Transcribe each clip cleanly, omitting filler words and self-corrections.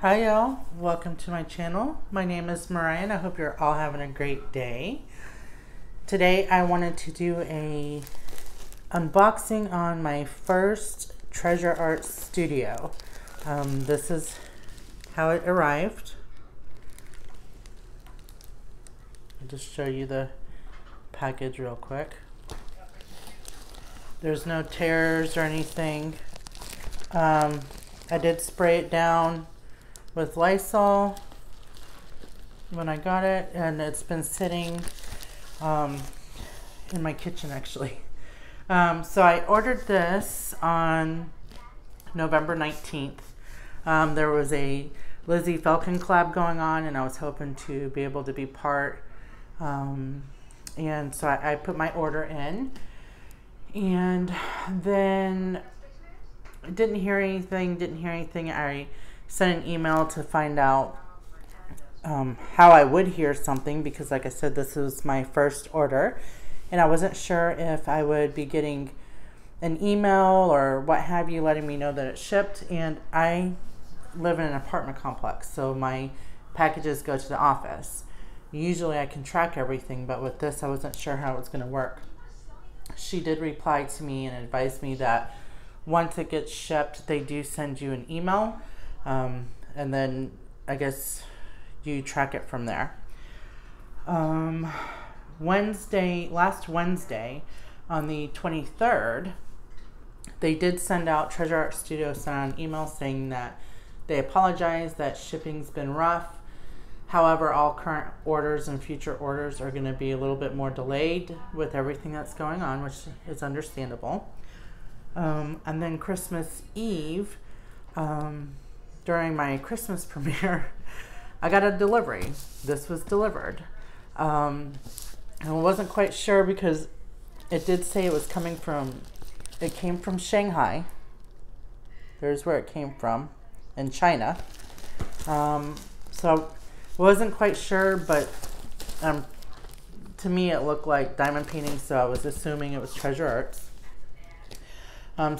Hi y'all, welcome to my channel. My name is Mariah and I hope you're all having a great day. Today I wanted to do a unboxing on my first Treasure Arts Studio. This is how it arrived. I'll just show you the package real quick. There's no tears or anything. I did spray it down with Lysol when I got it, and it's been sitting in my kitchen actually. So I ordered this on November 19th. There was a Lizzy Falcon collab going on and I was hoping to be able to be part. And so I put my order in, and then didn't hear anything. I sent an email to find out how I would hear something, because like I said, this was my first order and I wasn't sure if I would be getting an email or what have you letting me know that it shipped. And I live in an apartment complex, so my packages go to the office. Usually I can track everything, but with this I wasn't sure how it was going to work. She did reply to me and advised me that once it gets shipped, they do send you an email. And then I guess you track it from there. Last Wednesday on the 23rd, they did send out, Treasure Art Studio sent out an email saying that they apologize that shipping's been rough. However, all current orders and future orders are going to be a little bit more delayed with everything that's going on, which is understandable. And then Christmas Eve, during my Christmas premiere, I got a delivery. This was delivered. I wasn't quite sure because it did say it was coming from, it came from Shanghai. There's where it came from, in China. So I wasn't quite sure, but to me it looked like diamond painting, so I was assuming it was Treasure Arts.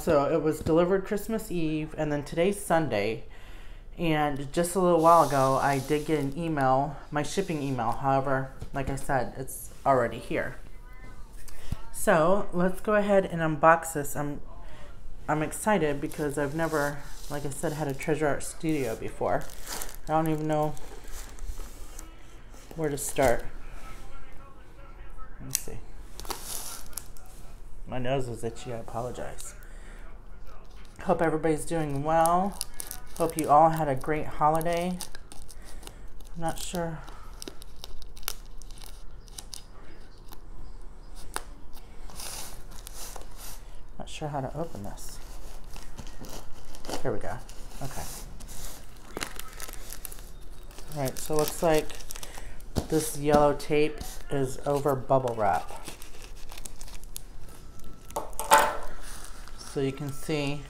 So it was delivered Christmas Eve, and then today's Sunday, and just a little while ago I did get an email, my shipping email. However, like I said, it's already here. So let's go ahead and unbox this. I'm excited because I've never, like I said, had a Treasure Art Studio before. I don't even know where to start. Let's see. My nose was itchy, I apologize. Hope everybody's doing well. Hope you all had a great holiday. I'm not sure. Not sure how to open this. Here we go. Okay. All right, so it looks like this yellow tape is over bubble wrap. So you can see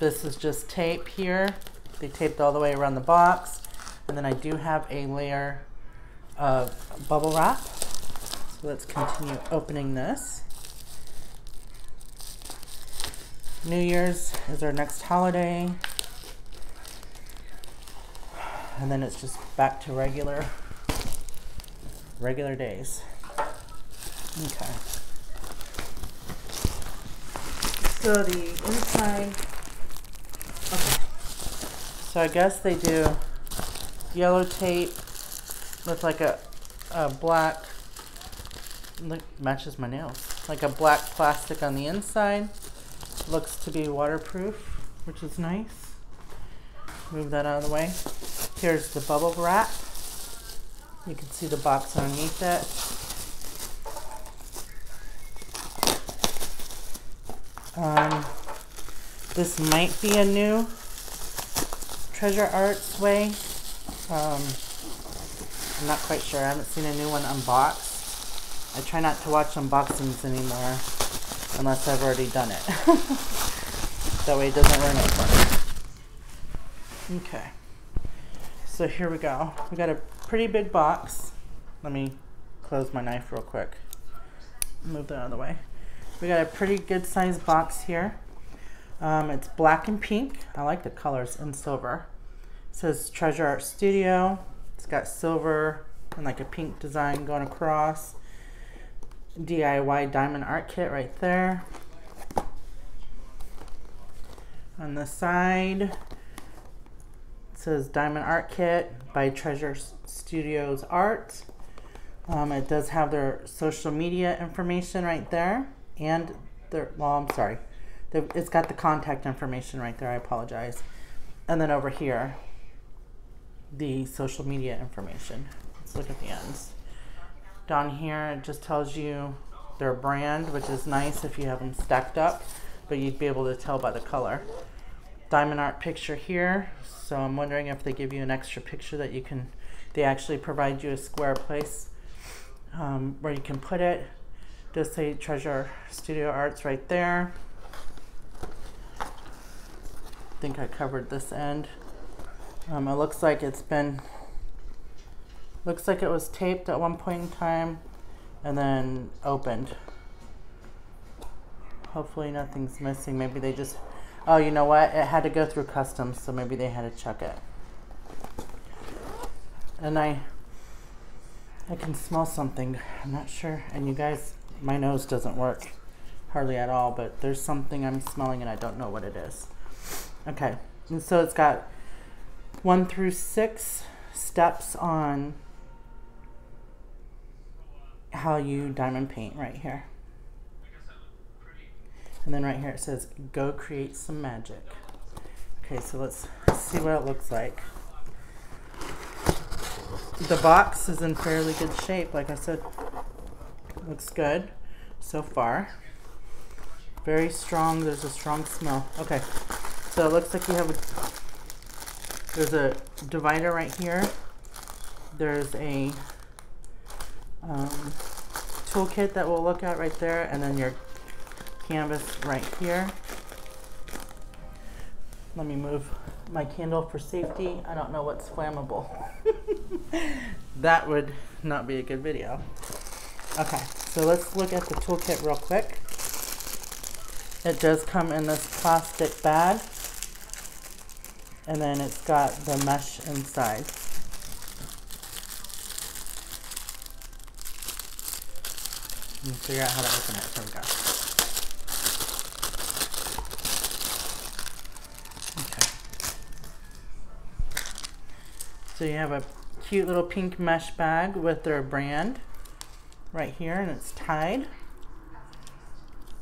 this is just tape here. They taped all the way around the box. And then I do have a layer of bubble wrap. So let's continue opening this. New Year's is our next holiday. And then it's just back to regular days. Okay. So the inside, okay. So I guess they do yellow tape with like a black, look, matches my nails, like a black plastic on the inside. Looks to be waterproof, which is nice. Move that out of the way. Here's the bubble wrap. You can see the box underneath it. This might be a new Treasure Arts way. I'm not quite sure. I haven't seen a new one unboxed. I try not to watch unboxings anymore unless I've already done it. That way it doesn't ruin it for me. Okay. So here we go. We got a pretty big box. Let me close my knife real quick. Move that out of the way. We got a pretty good sized box here. It's black and pink. I like the colors, and silver. It says Treasure Art Studio. It's got silver and like a pink design going across. DIY diamond art kit right there. On the side, it says diamond art kit by Treasure Studio Arts. It does have their social media information right there, and their, it's got the contact information right there, I apologize. And then over here, the social media information. Let's look at the ends. Down here, it just tells you their brand, which is nice if you have them stacked up, but you'd be able to tell by the color. Diamond art picture here, so I'm wondering if they give you an extra picture that you can, they actually provide you a square place where you can put it. Just say Treasure Studio Arts right there. I think I covered this end. It looks like it's been, looks like it was taped at one point in time and then opened. Hopefully nothing's missing. Maybe they just, oh, you know what? It had to go through customs, so maybe they had to check it. And I can smell something. I'm not sure. And you guys, my nose doesn't work hardly at all, but there's something I'm smelling and I don't know what it is. Okay. And so it's got 1 through 6 steps on how you diamond paint right here. And then right here it says, go create some magic. Okay, so let's see what it looks like. The box is in fairly good shape. Like I said, it looks good so far. Very strong, there's a strong smell. Okay, so it looks like you have a, there's a divider right here. There's a toolkit that we'll look at right there, and then your canvas right here. Let me move my candle for safety. I don't know what's flammable. That would not be a good video. Okay, so let's look at the toolkit real quick. It does come in this plastic bag, and then it's got the mesh inside. Let me figure out how to open it. There we go. So you have a cute little pink mesh bag with their brand right here, and it's tied.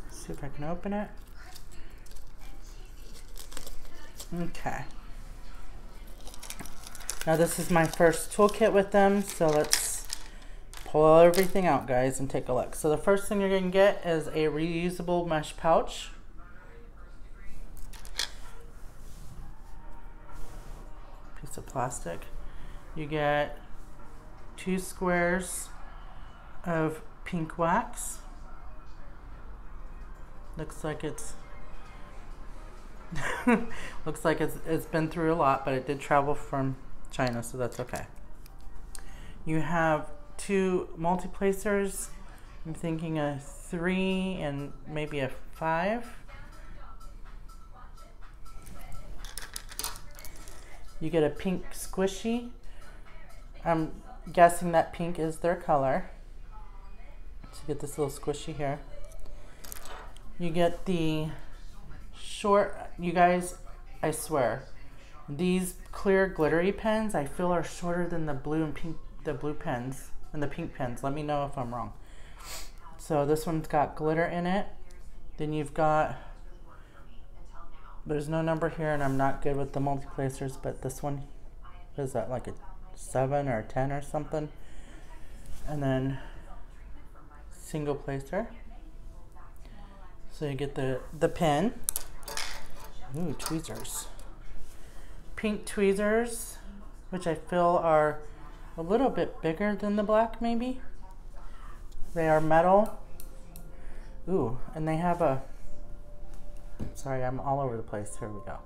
Let's see if I can open it. Okay. Now this is my first toolkit with them, so let's pull everything out, guys, and take a look. So the first thing you're going to get is a reusable mesh pouch. Piece of plastic. You get 2 squares of pink wax. Looks like it's looks like it's been through a lot, but it did travel from China, so that's okay. You have 2 multiplacers. I'm thinking a 3 and maybe a 5. You get a pink squishy. I'm guessing that pink is their color. So you get this little squishy here. You get the short, you guys, I swear, these clear glittery pens I feel are shorter than the blue and pink, the blue pens and the pink pens. Let me know if I'm wrong. So this one's got glitter in it. Then you've got, there's no number here and I'm not good with the multiplacers, but this one, is that like a 7 or a 10 or something? And then single placer. So you get the pin. Ooh, tweezers. Pink tweezers, which I feel are a little bit bigger than the black maybe. They are metal. Ooh, and they have a, sorry, I'm all over the place. Here we go.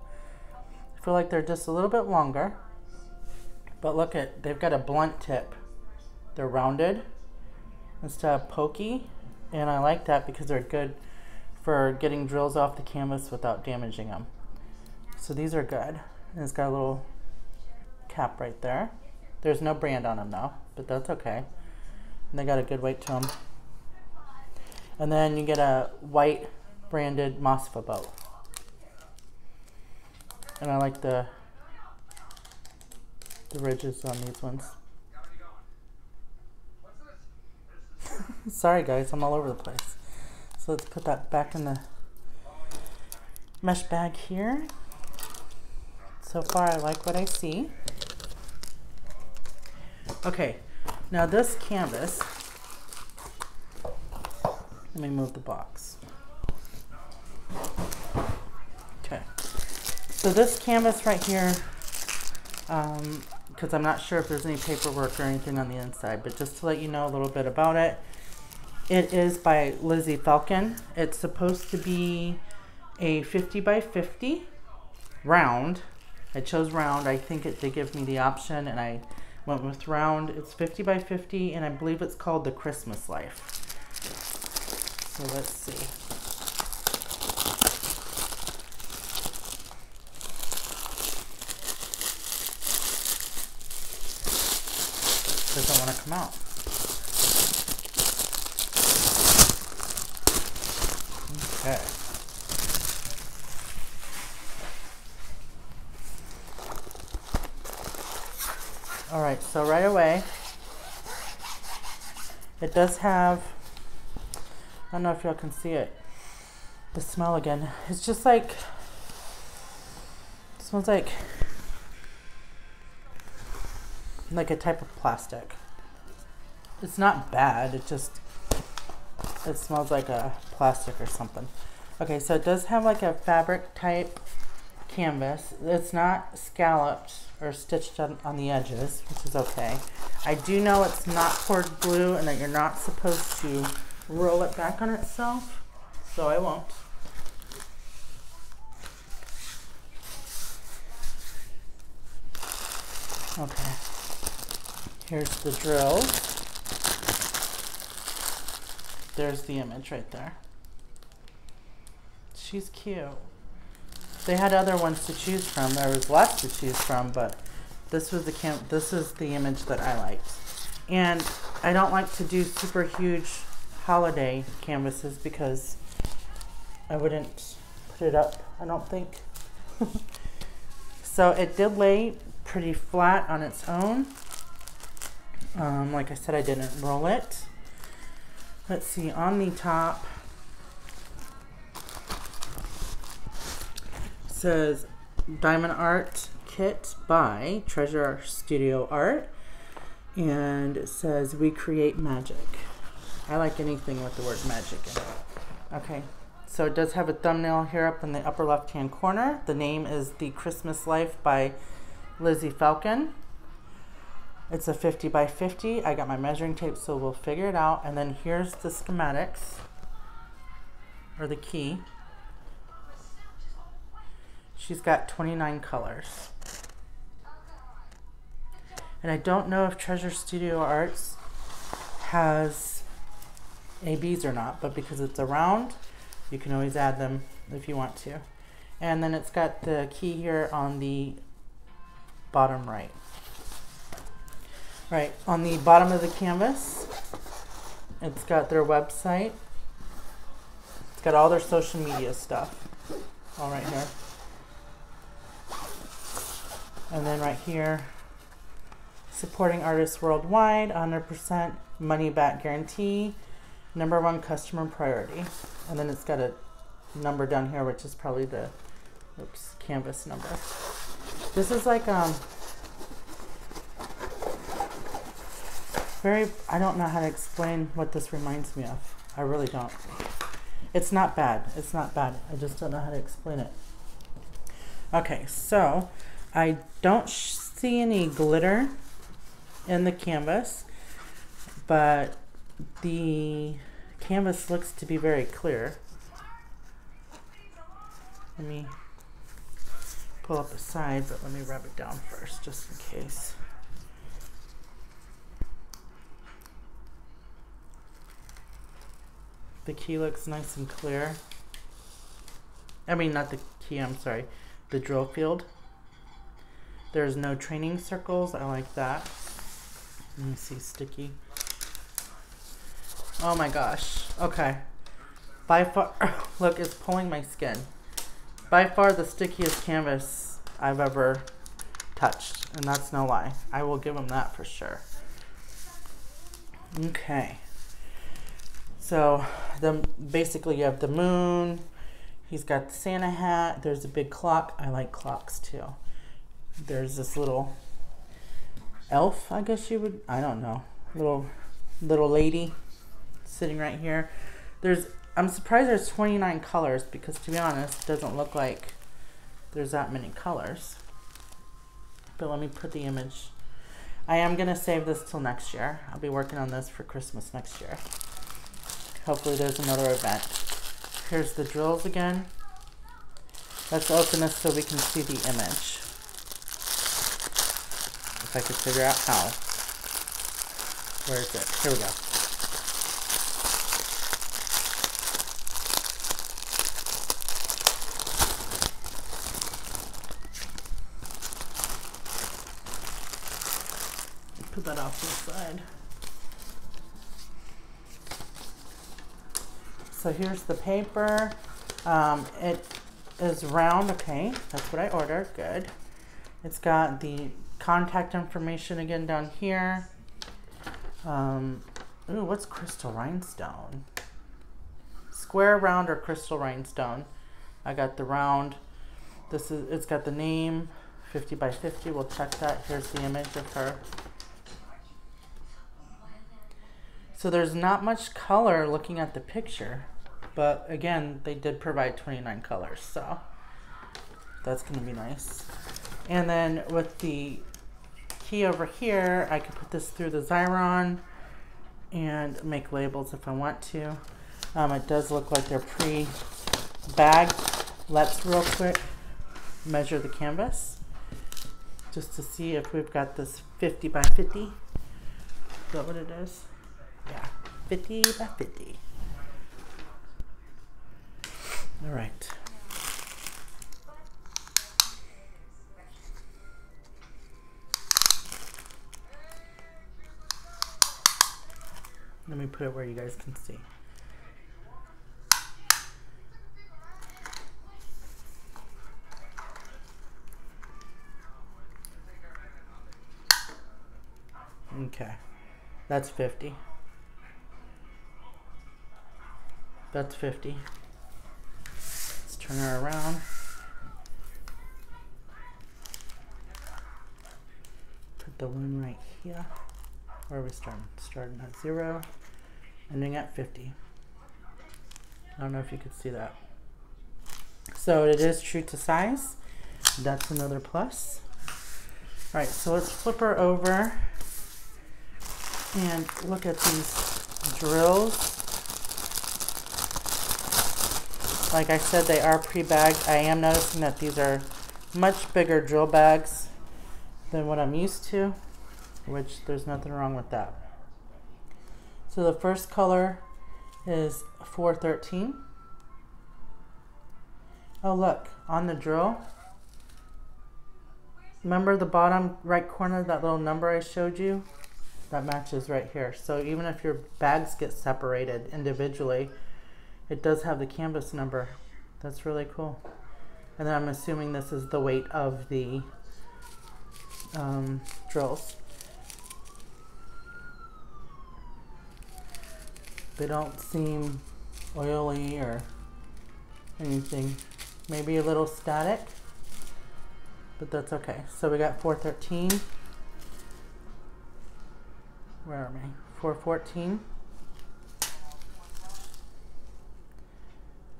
I feel like they're just a little bit longer. But look at, they've got a blunt tip. They're rounded instead of pokey. And I like that because they're good for getting drills off the canvas without damaging them. So these are good. And it's got a little cap right there. There's no brand on them though, but that's okay. And they got a good weight to them. And then you get a white branded Masfa boat. And I like the ridges on these ones. Sorry guys, I'm all over the place. So let's put that back in the mesh bag here. So far I like what I see. Okay, now this canvas, let me move the box. Okay, so this canvas right here, because I'm not sure if there's any paperwork or anything on the inside, but just to let you know a little bit about it, it is by Lizzy Falcon. It's supposed to be a 50 by 50 round. I chose round. I think they give me the option and I went with round. It's 50 by 50 and I believe it's called The Christmas Life. So let's see. Doesn't want to come out. Okay. All right, so right away, it does have, I don't know if y'all can see it, the smell again. It's just like, it smells like a type of plastic. It's not bad, it just, it smells like a plastic or something. Okay, so it does have like a fabric type canvas. It's not scalloped or stitched on the edges, which is okay. I do know it's not poured glue and that you're not supposed to roll it back on itself, so I won't. Okay, here's the drill. There's the image right there. She's cute. They had other ones to choose from. There was lots to choose from, but this was the this is the image that I liked. And I don't like to do super huge holiday canvases because I wouldn't put it up, I don't think. So it did lay pretty flat on its own. Like I said, I didn't roll it. Let's see, on the top, says Diamond Art Kit by Treasure Studio Art, and it says we create magic. I like anything with the word magic in it. Okay, so it does have a thumbnail here up in the upper left hand corner. The name is The Christmas Life by Lizzy Falcon. It's a 50 by 50. I got my measuring tape, so we'll figure it out. And then here's the schematics, or the key. She's got 29 colors. And I don't know if Treasure Studio Arts has ABs or not, but because it's a round, you can always add them if you want to. And then it's got the key here on the bottom right. Right, on the bottom of the canvas, it's got their website. It's got all their social media stuff, all right here. And then right here, supporting artists worldwide, 100% money back guarantee, #1 customer priority. And then it's got a number down here, which is probably the, oops, canvas number. This is like, very, I don't know how to explain what this reminds me of. I really don't. It's not bad. It's not bad. I just don't know how to explain it. Okay, so I don't see any glitter in the canvas, but the canvas looks to be very clear. Let me pull up the side, but let me rub it down first, just in case. The key looks nice and clear. I mean, not the key, I'm sorry, the drill field. There's no training circles. I like that. Let me see, sticky. Oh my gosh. Okay. By far, look, it's pulling my skin. By far the stickiest canvas I've ever touched, and that's no lie. I will give them that for sure. Okay. So then basically you have the moon. He's got the Santa hat. There's a big clock. I like clocks too. There's this little elf, I guess you would, I don't know, little lady sitting right here. There's, I'm surprised there's 29 colors, because to be honest, it doesn't look like there's that many colors. But let me put the image. I am gonna save this till next year. I'll be working on this for Christmas next year. Hopefully there's another event. Here's the drills again. Let's open this so we can see the image. If I could figure out how. Where is it? Here we go. Put that off to the side. So here's the paper. It is round. Okay, that's what I ordered. Good. It's got the contact information again down here. Ooh, what's crystal rhinestone? Square, round, or crystal rhinestone? I got the round. This is. It's got the name. 50 by 50. We'll check that. Here's the image of her. So there's not much color looking at the picture, but again, they did provide 29 colors, so that's gonna be nice. And then with the key over here, I could put this through the Xyron and make labels if I want to. It does look like they're pre-bagged. Let's real quick measure the canvas just to see if we've got this 50 by 50. Is that what it is? Yeah, 50 by 50. All right. Let me put it where you guys can see. Okay, that's 50. That's 50. Let's turn her around. Put the one right here. Where are we starting? Starting at 0, ending at 50. I don't know if you could see that. So it is true to size. That's another plus. All right, so let's flip her over and look at these drills. Like I said, they are pre-bagged. I am noticing that these are much bigger drill bags than what I'm used to, which there's nothing wrong with that. So the first color is 413. Oh, look, on the drill. Remember the bottom right corner, that little number I showed you? That matches right here. So even if your bags get separated individually, it does have the canvas number. That's really cool. And then I'm assuming this is the weight of the drills. They don't seem oily or anything. Maybe a little static, but that's okay. So we got 413. Where am I? 414.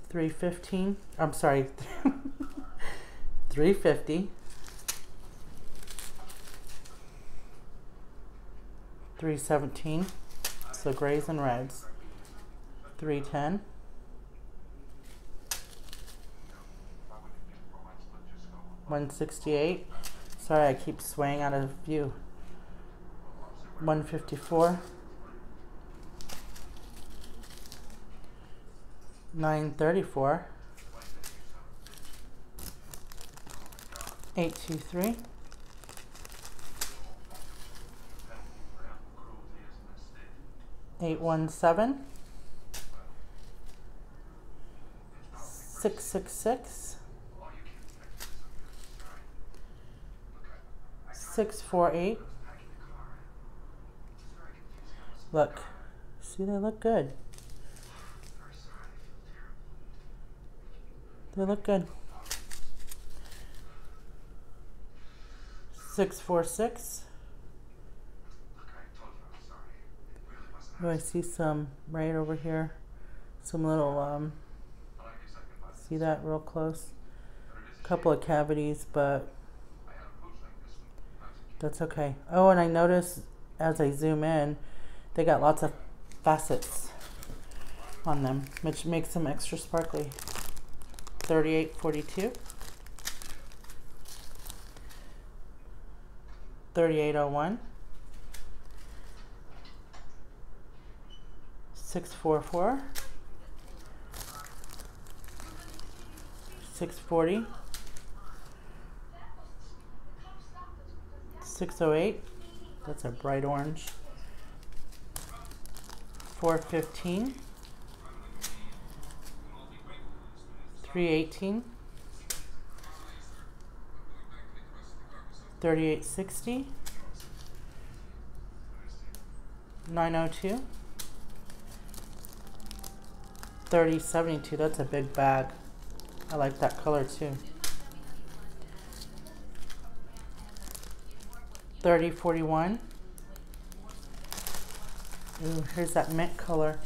315, I'm sorry, 350, 317, so grays and reds, 310, 168, sorry I keep swaying out of view, 154, 934, 823, 817 666 648. Look, see, they look good. They look good. 646. Oh, I see some right over here. Some little, see that real close? A couple of cavities, but that's okay. Oh, and I noticed as I zoom in, they got lots of facets on them, which makes them extra sparkly. 3842. 3801. 644, 640, 608, that's a bright orange, 415, 318, 3860, 902, 3072, that's a big bag. I like that color too. 3041. Ooh, here's that mint color.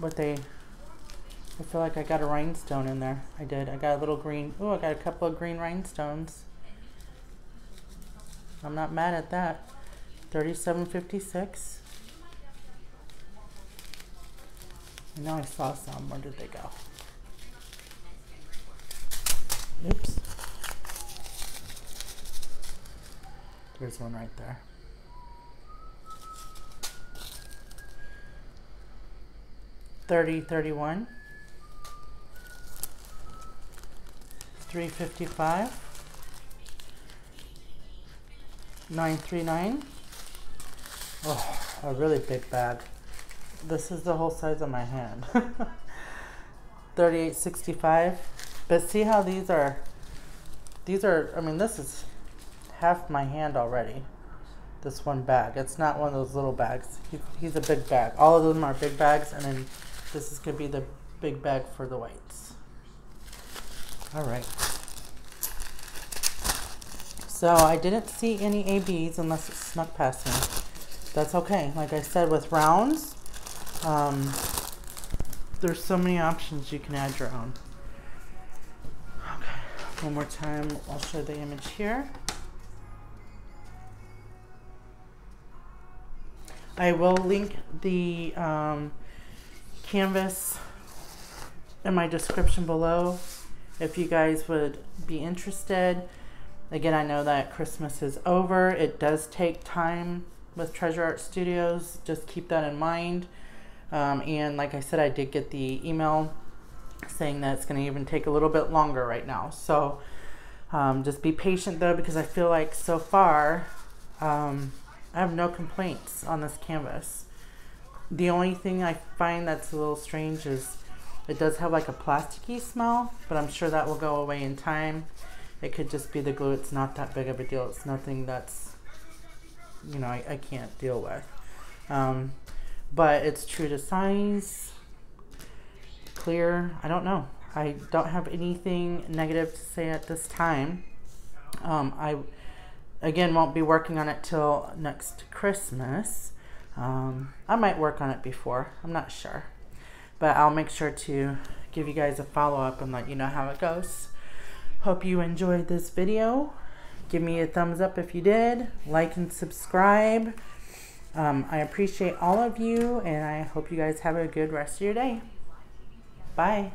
But I feel like I got a rhinestone in there. I did. I got a little green. Ooh, I got a couple of green rhinestones. I'm not mad at that. 3756. And now I saw some. Where did they go? Oops. There's one right there. 3031. 355. 939. Oh, a really big bag. This is the whole size of my hand. 3865. But see how these are? These are, I mean, this is half my hand already. This one bag. It's not one of those little bags. He's a big bag. All of them are big bags, and then this is going to be the big bag for the whites. All right. So I didn't see any ABs unless it snuck past me. That's okay. Like I said, with rounds, there's so many options. You can add your own. Okay, one more time, I'll show the image here. I will link the canvas in my description below if you guys would be interested. Again, I know that Christmas is over. It does take time with Treasure Art Studios, just keep that in mind. And like I said, I did get the email saying that it's going to even take a little bit longer right now. So just be patient though, because I feel like so far I have no complaints on this canvas. The only thing I find that's a little strange is it does have like a plasticky smell, but I'm sure that will go away in time. It could just be the glue. It's not that big of a deal. It's nothing that's, you know, I can't deal with. But it's true to size, clear. I don't know. I don't have anything negative to say at this time. I, again, won't be working on it till next Christmas. I might work on it before. I'm not sure. But I'll make sure to give you guys a follow-up and let you know how it goes. Hope you enjoyed this video. Give me a thumbs up if you did. Like and subscribe. I appreciate all of you, and I hope you guys have a good rest of your day. Bye.